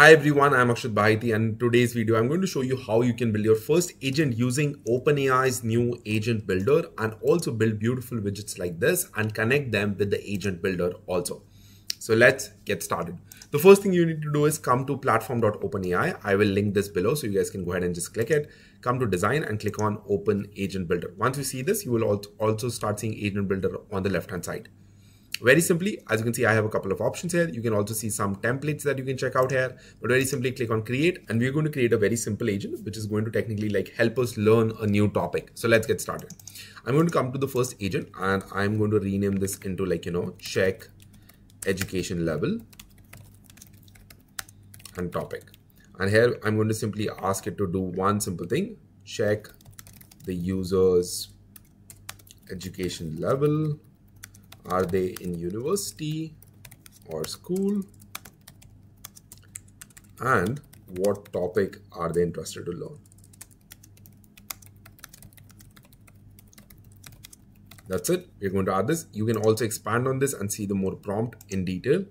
Hi everyone, I'm Akshat Bahety, and in today's video, I'm going to show you how you can build your first agent using OpenAI's new Agent Builder and also build beautiful widgets like this and connect them with the Agent Builder also. So let's get started. The first thing you need to do is come to platform.openai. I will link this below so you guys can go ahead and just click it. Come to design and click on Open Agent Builder. Once you see this, you will also start seeing Agent Builder on the left-hand side. Very simply, as you can see, I have a couple of options here. You can also see some templates that you can check out here, but very simply click on create, and we're going to create a very simple agent, which is going to technically like help us learn a new topic. So let's get started. I'm going to come to the first agent and I'm going to rename this into like, check education level and topic. And here I'm going to simply ask it to do one simple thing, check the user's education level. Are they in university or school? And what topic are they interested to learn? That's it. We're going to add this. You can also expand on this and see the more prompt in detail.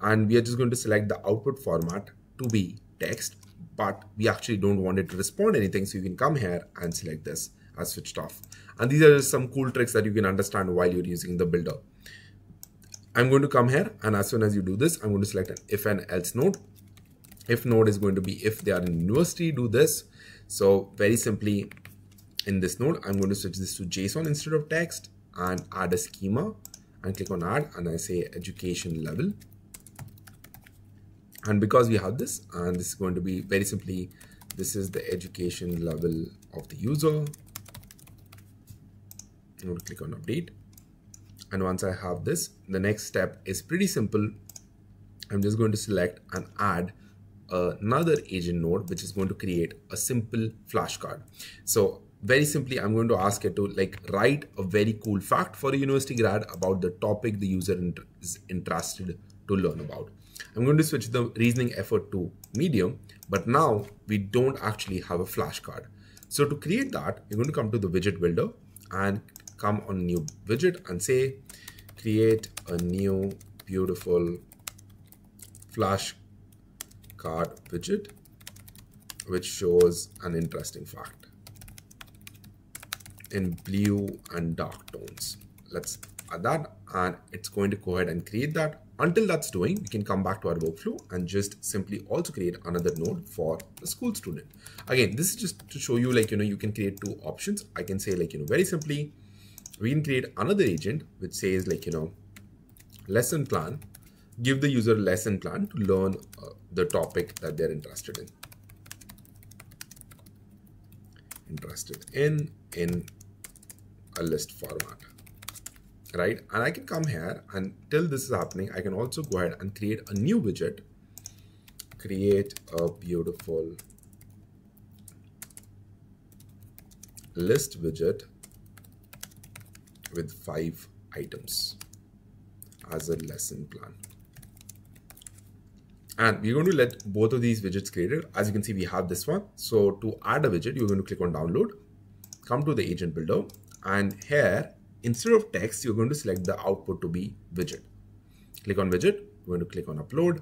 And we are just going to select the output format to be text, but we actually don't want it to respond to anything. So you can come here and select this as switched off. And these are some cool tricks that you can understand while you're using the builder. I'm going to come here, and as soon as you do this, I'm going to select an if and else node. If node is going to be if they are in university, do this. So very simply in this node, I'm going to switch this to JSON instead of text and add a schema and click on add, and I say education level. And because we have this, and this is going to be very simply, this is the education level of the user. I'm going to click on update. And once I have this, the next step is pretty simple. I'm just going to select and add another agent node, which is going to create a simple flashcard. So very simply, I'm going to ask it to write a very cool fact for a university grad about the topic the user is interested to learn about. I'm going to switch the reasoning effort to medium, but now we don't actually have a flashcard. So to create that, you're going to come to the widget builder and come on new widget and say, create a new beautiful flashcard widget, which shows an interesting fact in blue and dark tones. Let's add that, and it's going to go ahead and create that. Until that's doing, we can come back to our workflow and just simply also create another node for the school student. Again, this is just to show you, you can create two options. I can say very simply, we can create another agent, which says lesson plan, give the user lesson plan to learn the topic that they're interested in a list format. Right, and I can come here, and till this is happening, I can also go ahead and create a new widget, create a beautiful list widget with 5 items as a lesson plan. And we're going to let both of these widgets created. As you can see, we have this one. So to add a widget, you're going to click on download, come to the agent builder, and here, instead of text, you're going to select the output to be widget. Click on widget, you're going to click on upload,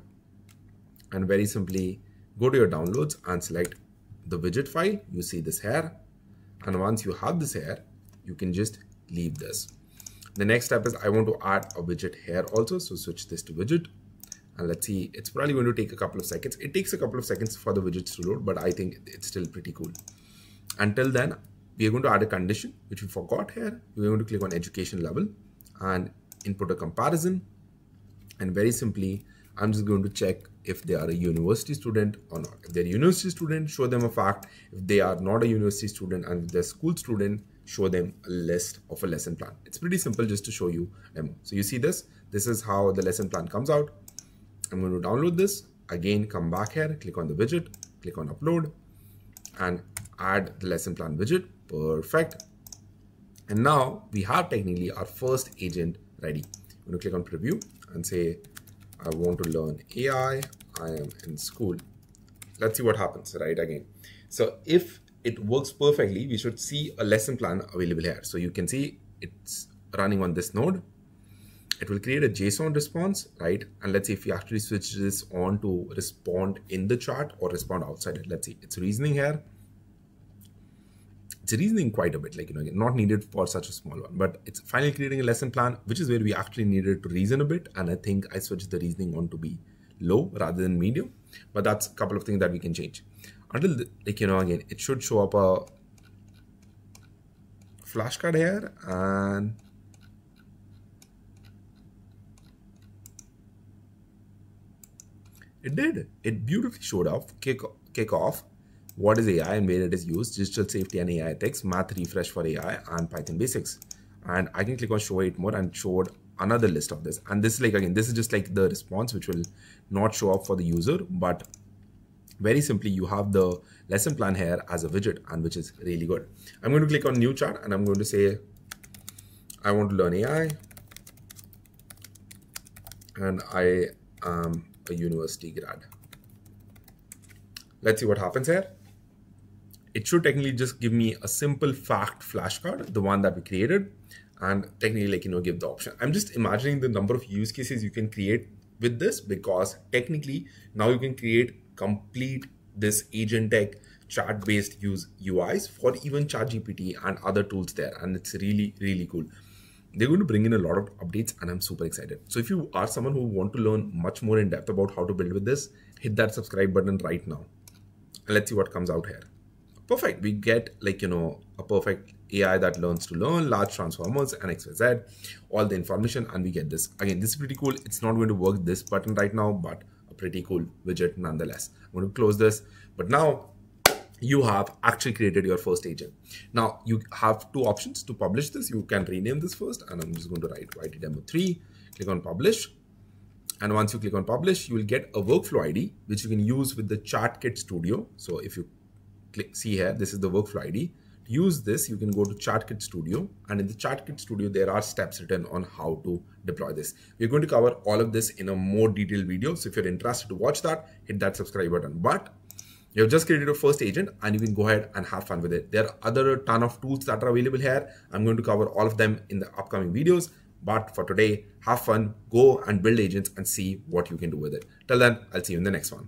and very simply go to your downloads and select the widget file. You see this here, and once you have this here, you can just leave this. The next step is I want to add a widget here also, so switch this to widget, and let's see, it's probably going to take a couple of seconds. It takes a couple of seconds for the widgets to load, but I think it's still pretty cool. Until then, we are going to add a condition, which we forgot here. We're going to click on education level and input a comparison. And very simply, I'm just going to check if they are a university student or not. If they're a university student, show them a fact. If they are not a university student and if they're a school student, show them a list of a lesson plan. It's pretty simple just to show you demo. So you see this, this is how the lesson plan comes out. I'm going to download this. Again, come back here, click on the widget, click on upload, and add the lesson plan widget. Perfect. And now we have technically our first agent ready. I'm going to click on preview and say, I want to learn AI. I am in school. Let's see what happens, right? Again. So if it works perfectly, we should see a lesson plan available here. So you can see it's running on this node. it will create a JSON response, right? And let's see if we actually switch this on to respond in the chat or respond outside it. Let's see, it's reasoning here. It's reasoning quite a bit, like, you know, not needed for such a small one, but it's finally creating a lesson plan, which is where we actually needed to reason a bit. And I think I switched the reasoning on to be low rather than medium, but that's a couple of things that we can change. Until the, like, you know, again, it should show up a flashcard here, and it did. It beautifully showed up. Kick off. What is AI and where it is used, digital safety and AI ethics, math refresh for AI, and Python basics. And I can click on show it more and showed another list of this. And this is like, again, this is just like the response, which will not show up for the user, but very simply, you have the lesson plan here as a widget, and which is really good. I'm going to click on new chat and I'm going to say, I want to learn AI. And I am a university grad. Let's see what happens here. It should technically just give me a simple fact flashcard, the one that we created, and technically, like, you know, give the option. I'm just imagining the number of use cases you can create with this, because technically now you can create complete this agent tech chat based use UIs for even ChatGPT and other tools there. And it's really, really cool. They're going to bring in a lot of updates and I'm super excited. So if you are someone who want to learn much more in depth about how to build with this, hit that subscribe button right now. And let's see what comes out here. Perfect. We get, like, you know, a perfect AI that learns to learn large transformers and XYZ, all the information, and we get this. Again, this is pretty cool. It's not going to work this button right now, but a pretty cool widget nonetheless. I'm going to close this, but now you have actually created your first agent. Now you have two options to publish this. You can rename this first, and I'm just going to write YT demo 3, click on publish. And once you click on publish, you will get a workflow ID, which you can use with the Chatkit Studio. So if you click, see here, this is the workflow ID. To use this, you can go to Chatkit Studio, and in the Chatkit Studio, there are steps written on how to deploy this. We're going to cover all of this in a more detailed video. So if you're interested to watch that, hit that subscribe button. But you've just created your first agent and you can go ahead and have fun with it. There are other ton of tools that are available here. I'm going to cover all of them in the upcoming videos. But for today, have fun, go and build agents and see what you can do with it. Till then, I'll see you in the next one.